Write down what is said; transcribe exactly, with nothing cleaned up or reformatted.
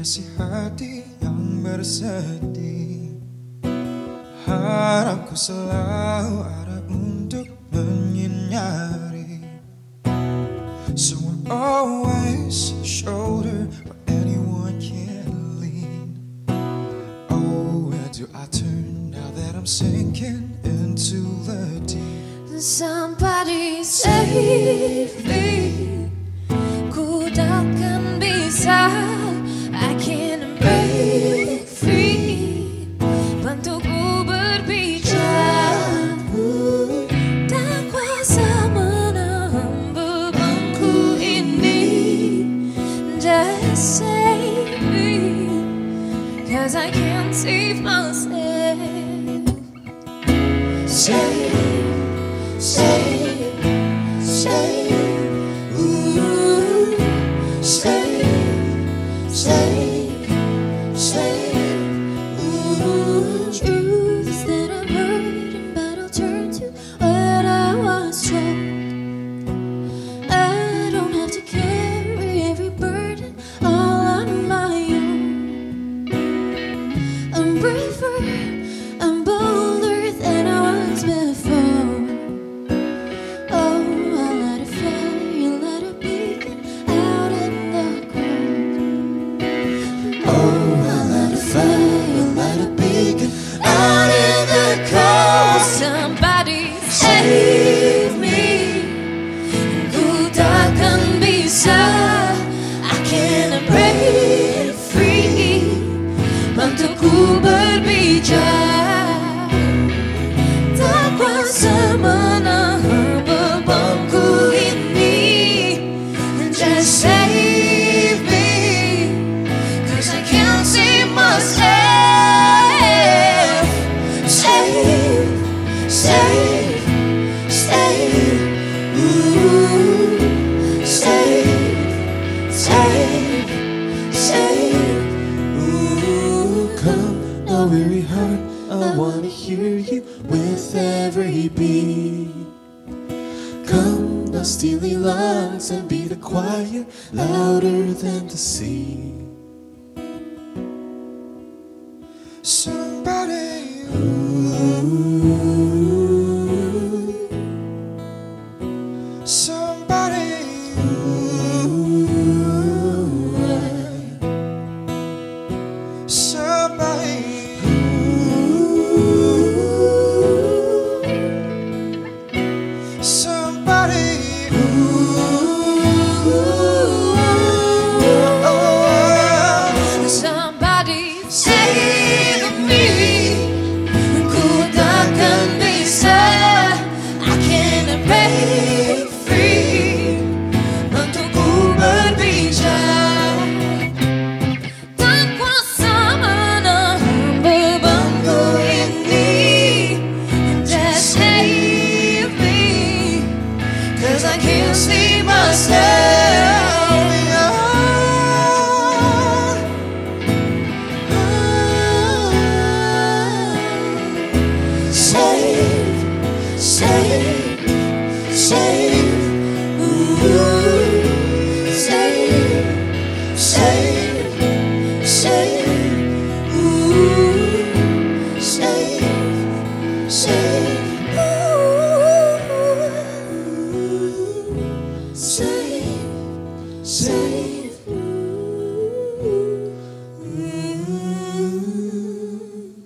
Masih hati yang bersedih, harapku selalu ada untuk menyinari. Someone always a shoulder where anyone can lean. Oh, where do I turn now that I'm sinking into the deep? Somebody save me. Ku takkan bisa. Save me, cause I can't save myself. Save, save, save, ooh, save, save, save, ooh. Truth is that I'm hurting, but I'll turn to what I was told. I don't have to carry every burden. I'm bolder than I was before. Oh, I let it fly, let it beacon out in the cold. Oh, I let it fly, let it beacon out in the cold. Somebody save me. Ku takkan bisa, I can't break free. Bantu ku berbicara, tak kuasa menahan bebanku ini. Just save me, cause I can't save myself. Save, save, save, ooh, save, save, save, ooh, come. A weary heart, I wanna hear you with every beat. Come, now steely lungs, and be the choir louder than the sea.